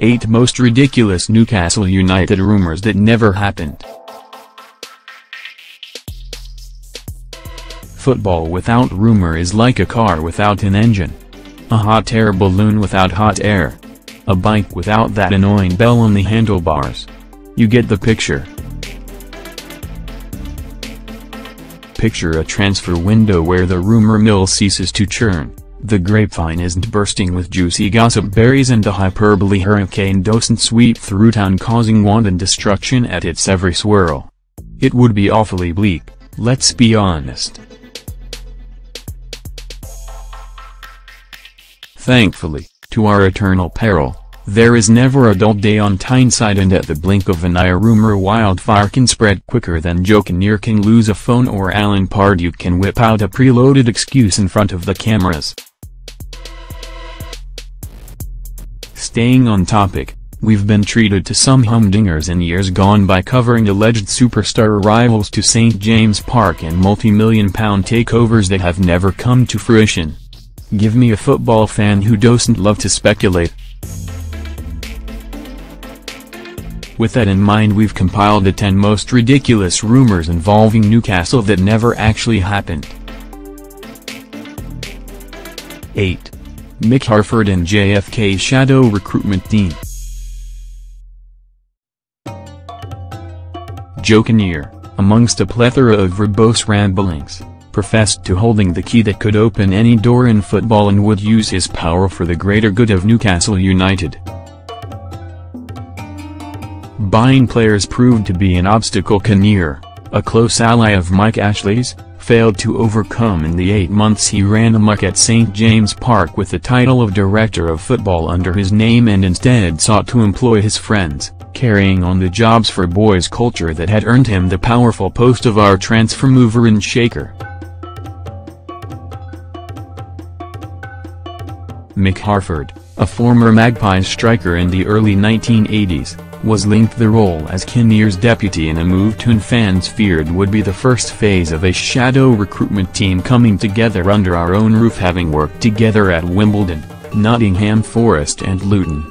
8 Most Ridiculous Newcastle United Rumours That Never Happened. Football without rumour is like a car without an engine. A hot air balloon without hot air. A bike without that annoying bell on the handlebars. You get the picture. Picture a transfer window where the rumour mill ceases to churn. The grapevine isn't bursting with juicy gossip berries, and the hyperbole hurricane doesn't sweep through town causing wanton destruction at its every swirl. It would be awfully bleak, let's be honest. Thankfully, to our eternal peril, there is never a dull day on Tyneside, and at the blink of an eye a rumour wildfire can spread quicker than Joe Kinnear can lose a phone or Alan Pardew can whip out a preloaded excuse in front of the cameras. Staying on topic, we've been treated to some humdingers in years gone by covering alleged superstar arrivals to St. James Park and multi-million-pound takeovers that have never come to fruition. Give me a football fan who doesn't love to speculate. With that in mind, we've compiled the 10 most ridiculous rumours involving Newcastle that never actually happened. 8. Mick Harford and JFK's shadow recruitment team. Joe Kinnear, amongst a plethora of verbose ramblings, professed to holding the key that could open any door in football and would use his power for the greater good of Newcastle United. Buying players proved to be an obstacle Kinnear, a close ally of Mike Ashley's, failed to overcome in the 8 months he ran amok at St. James Park with the title of Director of Football under his name, and instead sought to employ his friends, carrying on the jobs for boys culture that had earned him the powerful post of our transfer mover and shaker. Mick Harford, a former Magpies striker in the early 1980s, was linked the role as Kinnear's deputy in a move Toon fans feared would be the first phase of a shadow recruitment team coming together under our own roof, having worked together at Wimbledon, Nottingham Forest and Luton.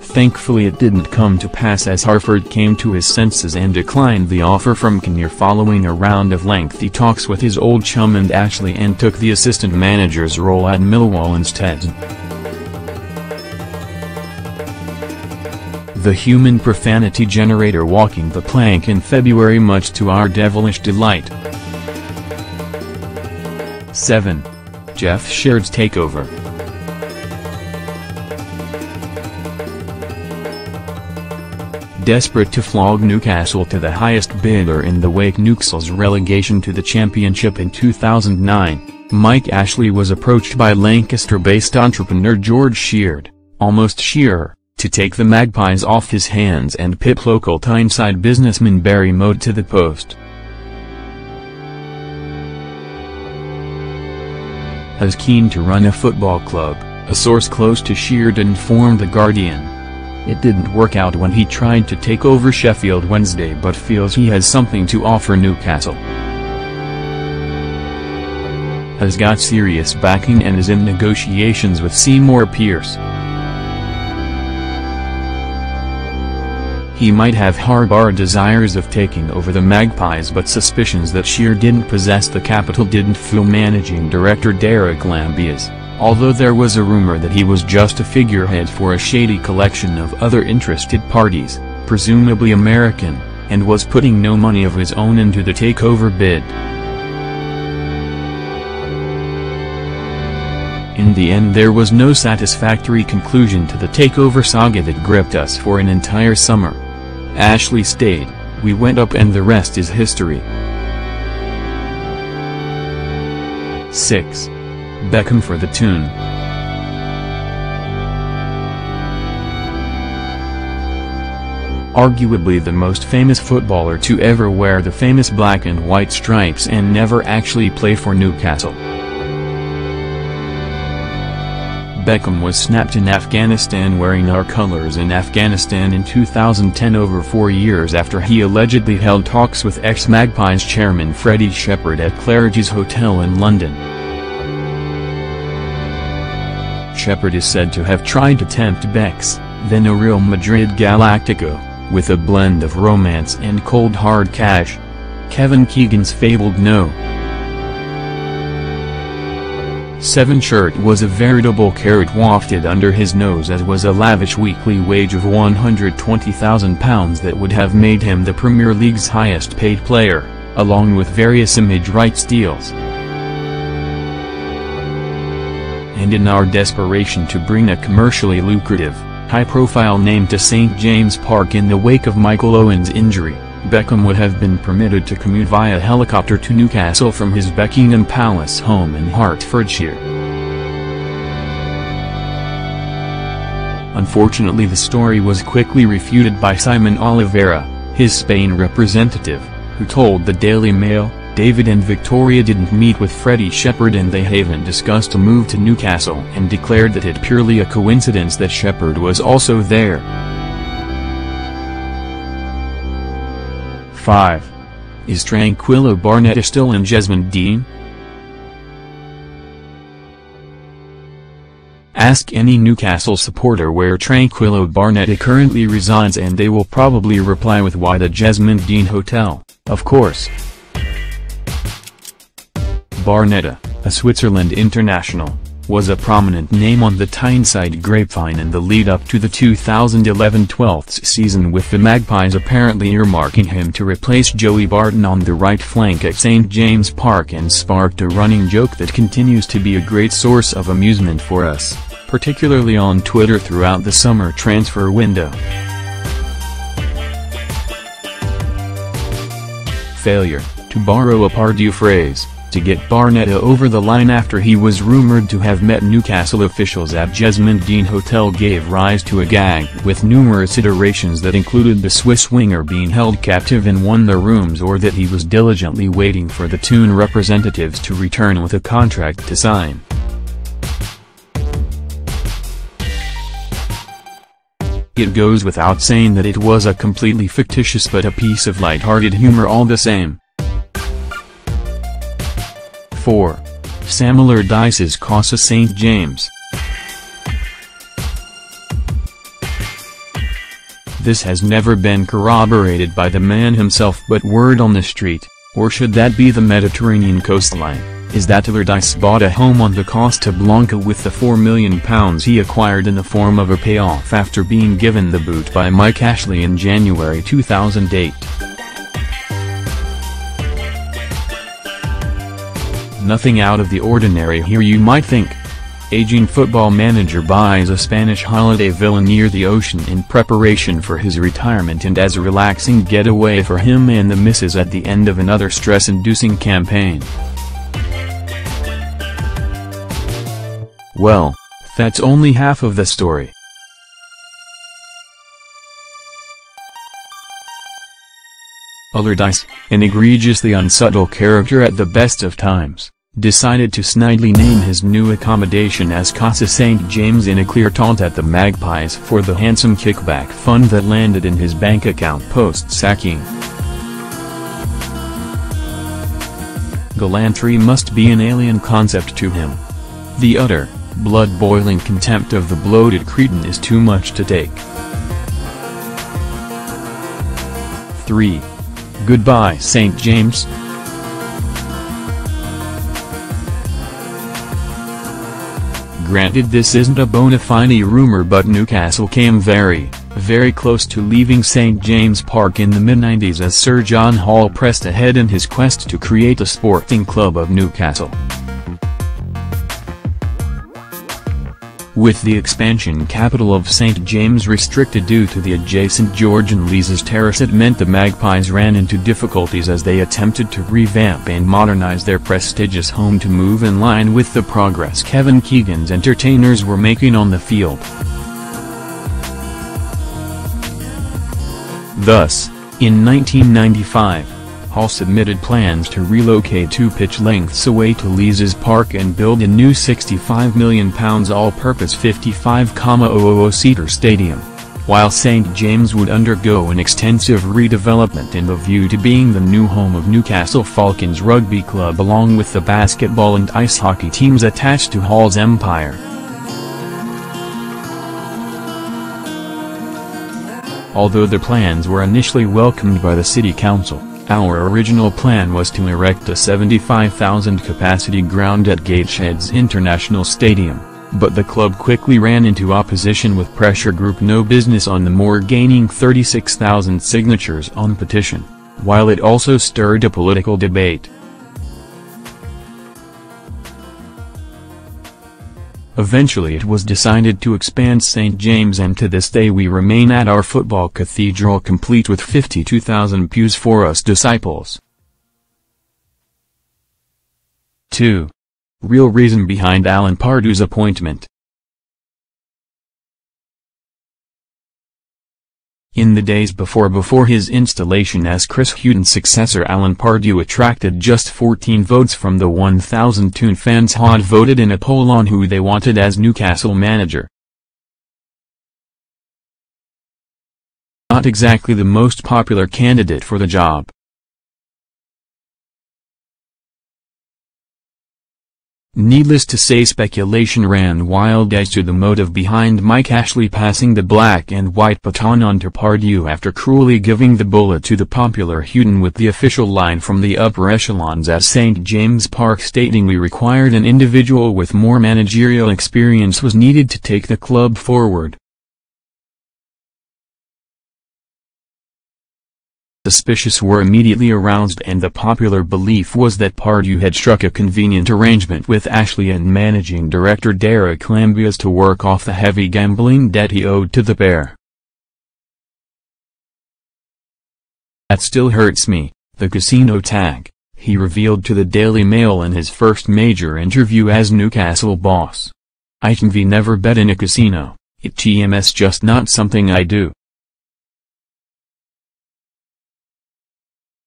Thankfully it didn't come to pass, as Harford came to his senses and declined the offer from Kinnear following a round of lengthy talks with his old chum and Ashley, and took the assistant manager's role at Millwall instead. The human profanity generator walking the plank in February, much to our devilish delight. 7. Jeff Sheard's takeover. Desperate to flog Newcastle to the highest bidder in the wake Newcastle's relegation to the Championship in 2009, Mike Ashley was approached by Lancaster-based entrepreneur George Sheard, almost Shearer, to take the Magpies off his hands and pip local Tyneside businessman Barry Mode to the post. As keen to run a football club, a source close to Sheard informed The Guardian. It didn't work out when he tried to take over Sheffield Wednesday, but feels he has something to offer Newcastle. Has got serious backing and is in negotiations with Seymour Pierce. He might have harbored desires of taking over the Magpies, but suspicions that Sheard didn't possess the capital didn't fool managing director Derek Lambias, although there was a rumor that he was just a figurehead for a shady collection of other interested parties, presumably American, and was putting no money of his own into the takeover bid. In the end, there was no satisfactory conclusion to the takeover saga that gripped us for an entire summer. Ashley stayed, we went up, and the rest is history. 6. Beckham for the Toon. Arguably the most famous footballer to ever wear the famous black and white stripes and never actually play for Newcastle. Beckham was snapped in Afghanistan wearing our colours in Afghanistan in 2010, over 4 years after he allegedly held talks with ex-Magpies chairman Freddie Shepherd at Claridge's Hotel in London. Shepherd is said to have tried to tempt Beck's, then a Real Madrid Galactico, with a blend of romance and cold hard cash. Kevin Keegan's fabled No. 7 shirt was a veritable carrot wafted under his nose, as was a lavish weekly wage of £120,000 that would have made him the Premier League's highest paid player, along with various image rights deals. And in our desperation to bring a commercially lucrative, high-profile name to St. James Park in the wake of Michael Owen's injury, Beckham would have been permitted to commute via helicopter to Newcastle from his Buckingham Palace home in Hertfordshire. Unfortunately, the story was quickly refuted by Simon Oliveira, his Spain representative, who told the Daily Mail, David and Victoria didn't meet with Freddie Shepherd and they haven't discussed a move to Newcastle, and declared that it purely a coincidence that Shepherd was also there. 5. Is Tranquillo Barnetta still in Jesmond Dean? Ask any Newcastle supporter where Tranquillo Barnetta currently resides and they will probably reply with, why the Jesmond Dean Hotel, of course. Barnetta, a Switzerland international, was a prominent name on the Tyneside grapevine in the lead-up to the 2011-12 season, with the Magpies apparently earmarking him to replace Joey Barton on the right flank at St. James Park, and sparked a running joke that continues to be a great source of amusement for us, particularly on Twitter throughout the summer transfer window. Failure, to borrow a Pardew phrase, to get Barnetta over the line after he was rumoured to have met Newcastle officials at Jesmond Dean Hotel gave rise to a gag with numerous iterations that included the Swiss winger being held captive in one of the rooms, or that he was diligently waiting for the Toon representatives to return with a contract to sign. It goes without saying that it was a completely fictitious but a piece of light-hearted humour all the same. 4. Sam Allardyce's Casa St. James. This has never been corroborated by the man himself, but word on the street, or should that be the Mediterranean coastline, is that Allardyce bought a home on the Costa Blanca with the £4 million he acquired in the form of a payoff after being given the boot by Mike Ashley in January 2008. Nothing out of the ordinary here, you might think. Aging football manager buys a Spanish holiday villa near the ocean in preparation for his retirement and as a relaxing getaway for him and the missus at the end of another stress-inducing campaign. Well, that's only half of the story. Allardyce, an egregiously unsubtle character at the best of times, decided to snidely name his new accommodation as Casa St. James in a clear taunt at the Magpies for the handsome kickback fund that landed in his bank account post-sacking. Gallantry must be an alien concept to him. The utter, blood-boiling contempt of the bloated cretin is too much to take. 3. Goodbye St. James. Granted, this isn't a bona fide rumor, but Newcastle came very, very close to leaving St. James Park in the mid-90s as Sir John Hall pressed ahead in his quest to create a sporting club of Newcastle. With the expansion capital of St. James restricted due to the adjacent George and Lisa's Terrace, it meant the Magpies ran into difficulties as they attempted to revamp and modernize their prestigious home to move in line with the progress Kevin Keegan's entertainers were making on the field. Thus, in 1995, Hall submitted plans to relocate 2 pitch lengths away to Lees's Park and build a new £65 million all-purpose 55,000-seater stadium, while St. James would undergo an extensive redevelopment in the view to being the new home of Newcastle Falcons Rugby Club, along with the basketball and ice hockey teams attached to Hall's empire. Although the plans were initially welcomed by the City Council, our original plan was to erect a 75,000-capacity ground at Gateshead's International Stadium, but the club quickly ran into opposition with pressure group No Business on the Moor gaining 36,000 signatures on petition, while it also stirred a political debate. Eventually it was decided to expand St. James, and to this day we remain at our football cathedral, complete with 52,000 pews for us disciples. 2. Real reason behind Alan Pardew's appointment. In the days before his installation as Chris Hughton's successor, Alan Pardew attracted just 14 votes from the 1,002 fans who had voted in a poll on who they wanted as Newcastle manager. Not exactly the most popular candidate for the job. Needless to say, speculation ran wild as to the motive behind Mike Ashley passing the black and white baton on to Pardew after cruelly giving the bullet to the popular Hughton, with the official line from the upper echelons at St. James Park stating we required an individual with more managerial experience was needed to take the club forward. Suspicions were immediately aroused, and the popular belief was that Pardew had struck a convenient arrangement with Ashley and managing director Derek Lambias to work off the heavy gambling debt he owed to the pair. "That still hurts me, the casino tag," he revealed to the Daily Mail in his first major interview as Newcastle boss. "I never bet in a casino, it's just not something I do.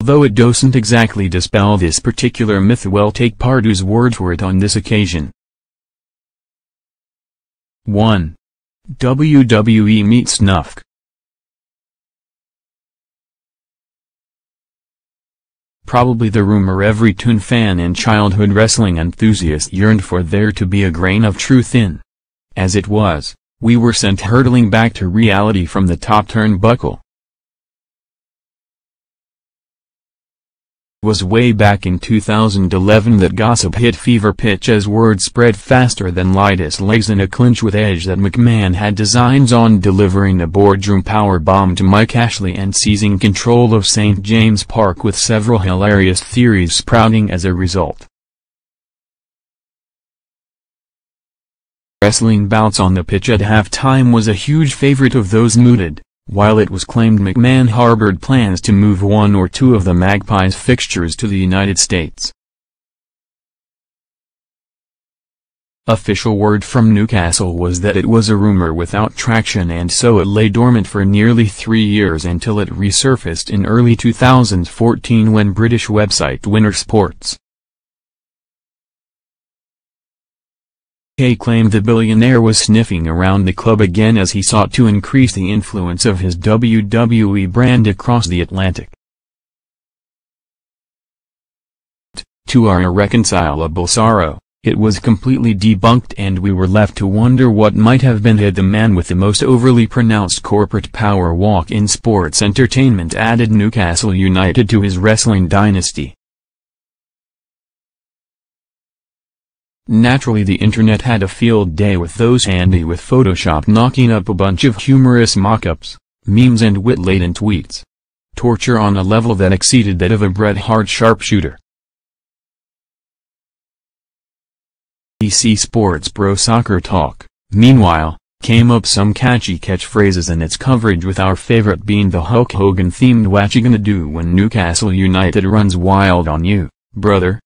Though it doesn't exactly dispel this particular myth, well, take Pardew's word for it on this occasion." 1. WWE meets Nufk. Probably the rumor every Toon fan and childhood wrestling enthusiast yearned for there to be a grain of truth in. As it was, we were sent hurtling back to reality from the top turnbuckle. It was way back in 2011 that gossip hit fever pitch as word spread faster than lightest legs in a clinch with Edge that McMahon had designs on delivering a boardroom powerbomb to Mike Ashley and seizing control of St. James Park, with several hilarious theories sprouting as a result. Wrestling bouts on the pitch at halftime was a huge favorite of those mooted, while it was claimed McMahon harbored plans to move one or two of the Magpies' fixtures to the United States. Official word from Newcastle was that it was a rumor without traction, and so it lay dormant for nearly 3 years until it resurfaced in early 2014 when British website Winter Sports claimed the billionaire was sniffing around the club again as he sought to increase the influence of his WWE brand across the Atlantic. To our irreconcilable sorrow, it was completely debunked, and we were left to wonder what might have been had the man with the most overly pronounced corporate power walk in sports entertainment added Newcastle United to his wrestling dynasty. Naturally, the internet had a field day with those handy with Photoshop, knocking up a bunch of humorous mock-ups, memes and wit-laden tweets. Torture on a level that exceeded that of a Bret Hart sharpshooter. BBC Sports Pro Soccer Talk, meanwhile, came up some catchy catchphrases in its coverage, with our favorite being the Hulk Hogan-themed "Whatcha Gonna Do When Newcastle United Runs Wild on You, Brother?"